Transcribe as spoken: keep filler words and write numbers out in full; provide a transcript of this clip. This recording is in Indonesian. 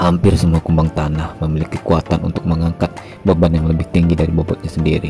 Hampir semua kumbang tanah memiliki kekuatan untuk mengangkat beban yang lebih tinggi dari bobotnya sendiri.